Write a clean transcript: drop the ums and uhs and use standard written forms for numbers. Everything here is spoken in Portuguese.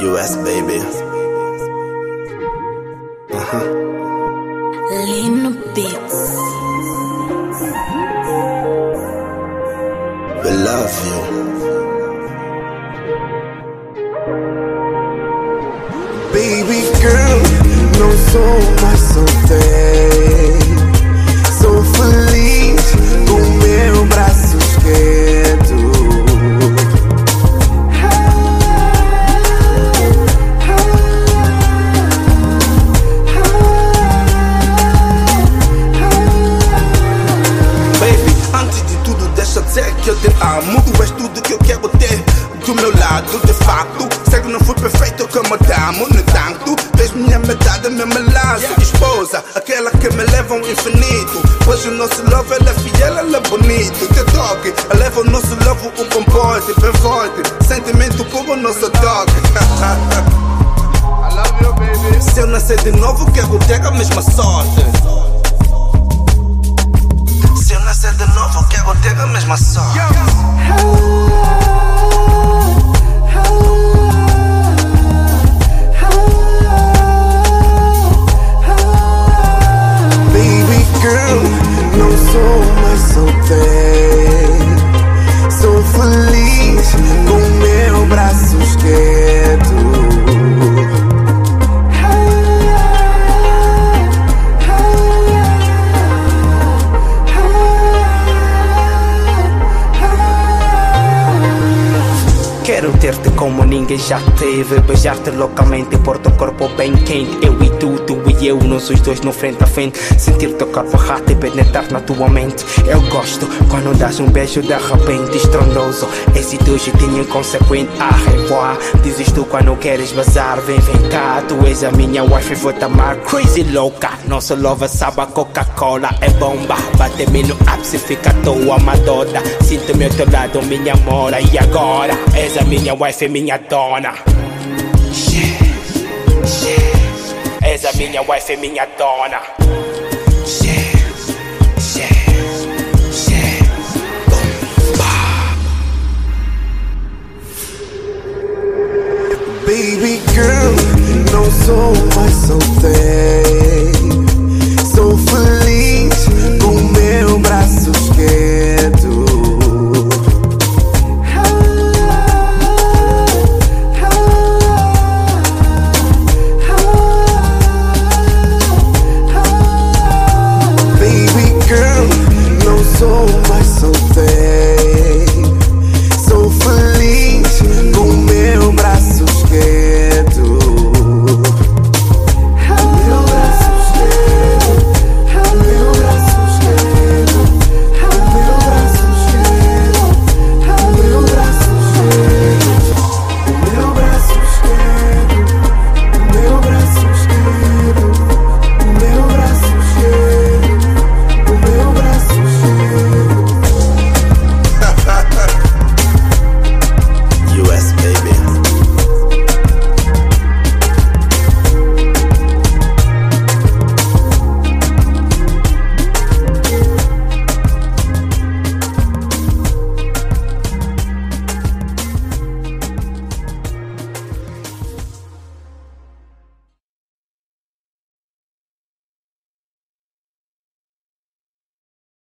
US baby. Lino Beats. We love you. Baby girl, não sou mais solteiro. Sou feliz com meu braço esquerdo. Que eu te amo, tu és tudo que eu quero ter do meu lado, de facto. Sei que não fui perfeito, que eu me damo, no entanto, tens minha metade, minha melaço, esposa, aquela que me leva ao infinito. Pois o nosso love, ela é fiel, ela é bonito. Te toque, ela leva o nosso love, comporte, bem forte, sentimento como o nosso toque. I love you, baby. Se eu nascer de novo, quero ter a mesma sorte. De novo quero ter a mesma sorte. Baby girl, não sou mais solteiro. Sou feliz com meu braço esquerdo. Quero ter-te como ninguém já teve, beijar-te loucamente, pôr teu corpo bem quente. Eu e tu e eu, nós os dois no frente a frente. Sentir teu corpo rato e penetrar na tua mente. Eu gosto quando dás um beijo de repente estrondoso. Esse teu jeitinho inconsequente, arrevoar. Dizes tu quando queres bazar, vem cá. Tu és a minha wife e vou-te amar, crazy louca. Nosso love sabe a Coca-Cola, é bomba. Bate-me no ápice, fica à toa, madona. Sinto-me ao teu lado, minha mora, e agora? És a minha wife, minha dona. És a minha wife, minha dona.